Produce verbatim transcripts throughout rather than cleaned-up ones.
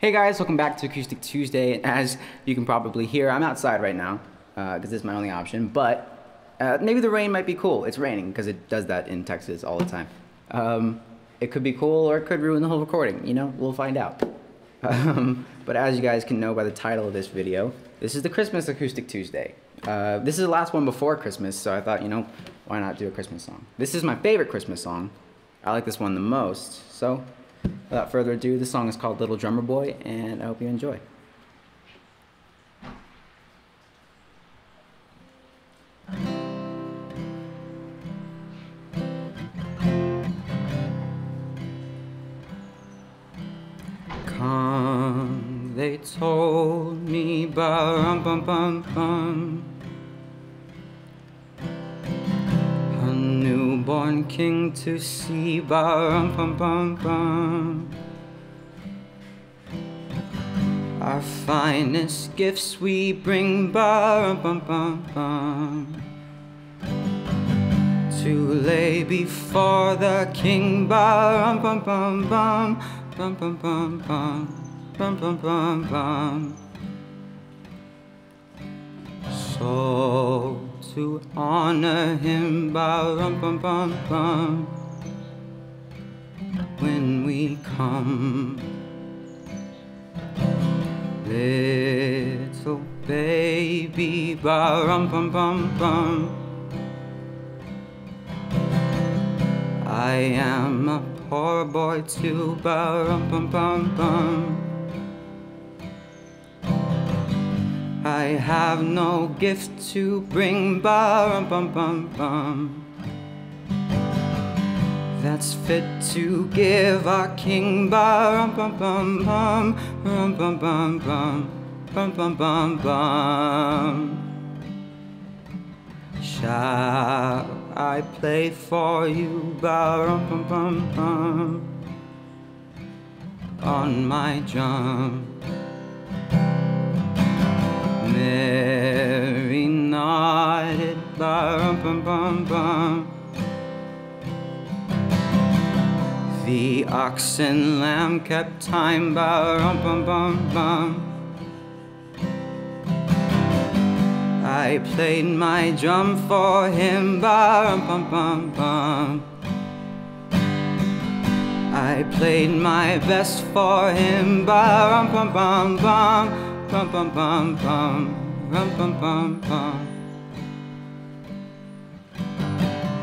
Hey guys, welcome back to Acoustic Tuesday. And as you can probably hear, I'm outside right now because uh, this is my only option, but uh, maybe the rain might be cool. It's raining because it does that in Texas all the time. Um, it could be cool or it could ruin the whole recording, you know, we'll find out. Um, but as you guys can know by the title of this video, this is the Christmas Acoustic Tuesday. Uh, this is the last one before Christmas, so I thought, you know, why not do a Christmas song? This is my favorite Christmas song. I like this one the most, so without further ado, this song is called Little Drummer Boy, and I hope you enjoy. Come, they told me, ba-rum bum bum bum, a newborn king to see, ba-rum bum bum bum. Our finest gifts we bring, ba-rum bum bum bum, to lay before the king, ba-rum bum bum bum. Bum bum bum bum, bum bum bum bum. So to honor him, ba-rum bum bum bum, when we come, little baby, ba-rum bum bum bum, I am a poor boy too, ba-rum bum bum bum, I have no gift to bring, ba-rum bum bum bum, that's fit to give our king, ba-rum bum bum bum, rum bum bum bum, bum bum bum bum. Shall I play for you, ba-rum bum bum bum, on my drum? Mary nodded, ba-rum bum bum bum, the ox and lamb kept time, ba-rum bum bum bum, I played my drum for him, ba-rum bum bum bum, I played my best for him, ba-rum bum bum bum, bum bum bum bum, rum bum bum bum.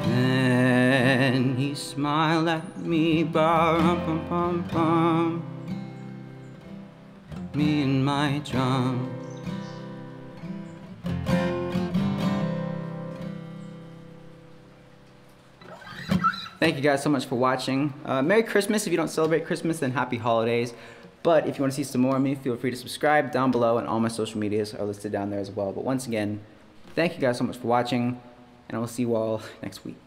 Then he smiled at me, ba-rum bum bum bum, me and my drum. Thank you guys so much for watching. Uh, Merry Christmas. If you don't celebrate Christmas, then happy holidays. But if you want to see some more of me, feel free to subscribe down below, and all my social medias are listed down there as well. But once again, thank you guys so much for watching, and I will see you all next week.